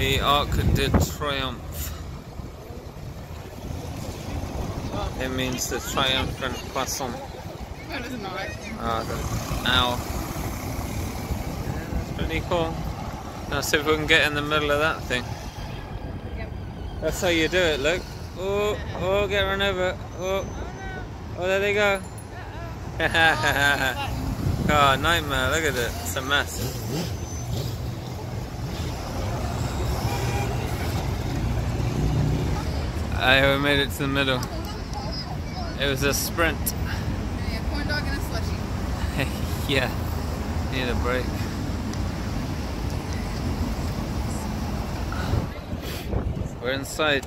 the Arc de Triomphe. It means the triumphant croissant. That is nice. The owl. That's pretty cool. Now see if we can get in the middle of that thing. Yep. That's how you do it, look. Oh, oh, get run over. Oh, oh, there they go. Oh, nightmare, look at it. It's a mess. I made it to the middle. It was a sprint. Yeah, corn dog and a slushie. Yeah, need a break. We're inside.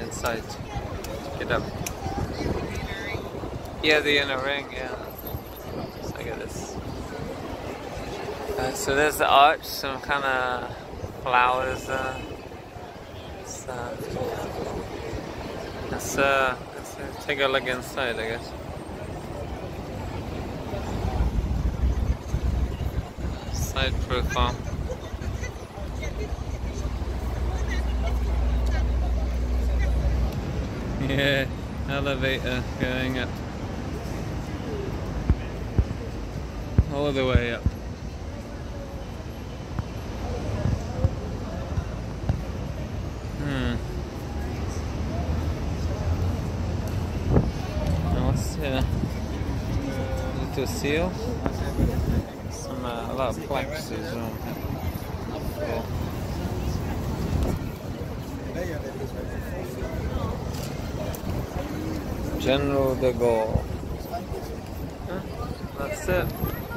Inside. Get up. Yeah, the inner ring, yeah. So I get this. So there's the arch, some kind of flowers there. Let's take a look inside, I guess. Side profile. Yeah, elevator going up. All the way up. Little seal. Some a lot of plaques as well. Cool. General de Gaulle. Huh? That's it.